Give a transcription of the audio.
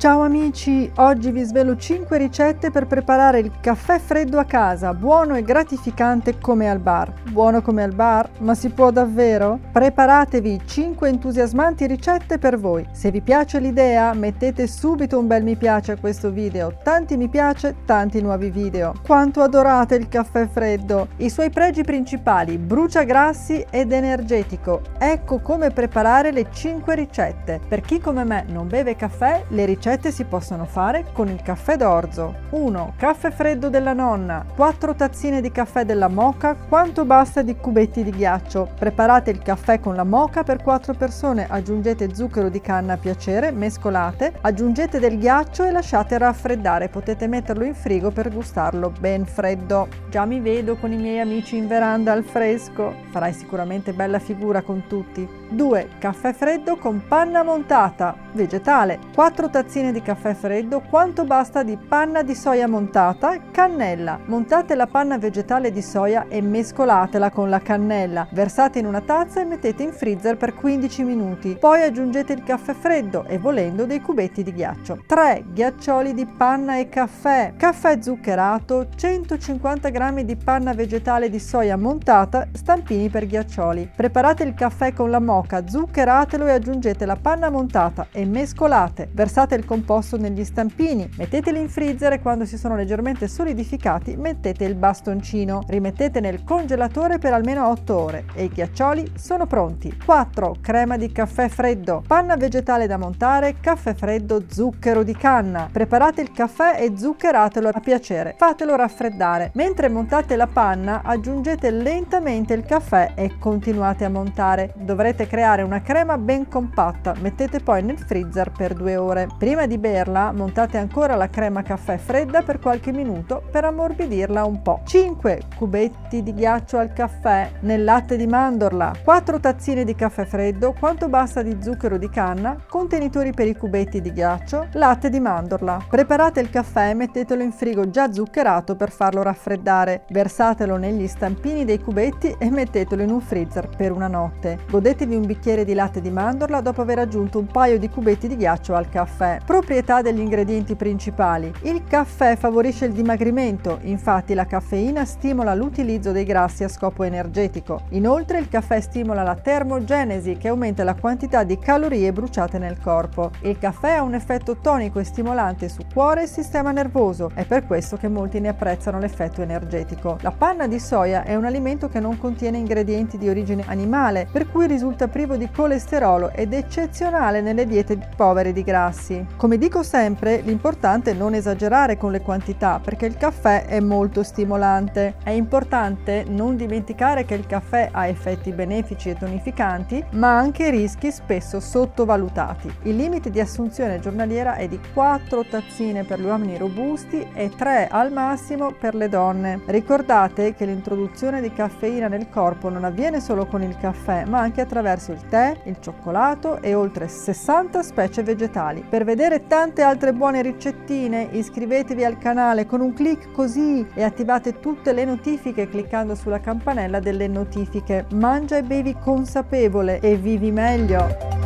Ciao amici, oggi vi svelo 5 ricette per preparare il caffè freddo a casa, buono e gratificante come al bar. Buono come al bar? Ma si può davvero? Preparatevi 5 entusiasmanti ricette per voi. Se vi piace l'idea, mettete subito un bel mi piace a questo video. Tanti mi piace, tanti nuovi video. Quanto adorate il caffè freddo! I suoi pregi principali: brucia grassi ed energetico. Ecco come preparare le 5 ricette. Per chi come me non beve caffè, le ricette si possono fare con il caffè d'orzo. 1. Caffè freddo della nonna, 4 tazzine di caffè della Moka, quanto basta di cubetti di ghiaccio. Preparate il caffè con la Moka per 4 persone, aggiungete zucchero di canna a piacere, mescolate, aggiungete del ghiaccio e lasciate raffreddare. Potete metterlo in frigo per gustarlo ben freddo. Già mi vedo con i miei amici in veranda al fresco, farai sicuramente bella figura con tutti. 2. Caffè freddo con panna montata, vegetale, 4 tazzine di caffè freddo, quanto basta di panna di soia montata, cannella. Montate la panna vegetale di soia e mescolatela con la cannella, versate in una tazza e mettete in freezer per 15 minuti, poi aggiungete il caffè freddo e volendo dei cubetti di ghiaccio. 3 ghiaccioli di panna e caffè, caffè zuccherato, 150 g di panna vegetale di soia montata, stampini per ghiaccioli. Preparate il caffè con la Moka, zuccheratelo e aggiungete la panna montata e mescolate, versate il composto negli stampini, metteteli in freezer e quando si sono leggermente solidificati mettete il bastoncino, rimettete nel congelatore per almeno 8 ore e i ghiaccioli sono pronti. 4. Crema di caffè freddo, panna vegetale da montare, caffè freddo, zucchero di canna. Preparate il caffè e zuccheratelo a piacere, fatelo raffreddare. Mentre montate la panna aggiungete lentamente il caffè e continuate a montare. Dovrete creare una crema ben compatta, mettete poi nel freezer per 2 ore. Prima di berla montate ancora la crema caffè fredda per qualche minuto per ammorbidirla un po'. 5 cubetti di ghiaccio al caffè nel latte di mandorla, 4 tazzine di caffè freddo, quanto basta di zucchero di canna, contenitori per i cubetti di ghiaccio, latte di mandorla. Preparate il caffè e mettetelo in frigo già zuccherato per farlo raffreddare, versatelo negli stampini dei cubetti e mettetelo in un freezer per una notte. Godetevi un bicchiere di latte di mandorla dopo aver aggiunto un paio di cubetti di ghiaccio al caffè. Proprietà degli ingredienti principali. Il caffè favorisce il dimagrimento, infatti la caffeina stimola l'utilizzo dei grassi a scopo energetico. Inoltre il caffè stimola la termogenesi, che aumenta la quantità di calorie bruciate nel corpo. Il caffè ha un effetto tonico e stimolante su cuore e sistema nervoso, è per questo che molti ne apprezzano l'effetto energetico. La panna di soia è un alimento che non contiene ingredienti di origine animale, per cui risulta privo di colesterolo ed eccezionale nelle diete povere di grassi. Come dico sempre, l'importante è non esagerare con le quantità, perché il caffè è molto stimolante. È importante non dimenticare che il caffè ha effetti benefici e tonificanti, ma anche rischi spesso sottovalutati. Il limite di assunzione giornaliera è di 4 tazzine per gli uomini robusti e 3 al massimo per le donne. Ricordate che l'introduzione di caffeina nel corpo non avviene solo con il caffè, ma anche attraverso il tè, il cioccolato e oltre 60 specie vegetali. Per vedere tante altre buone ricettine iscrivetevi al canale con un clic così e attivate tutte le notifiche cliccando sulla campanella delle notifiche. Mangia e bevi consapevole e vivi meglio!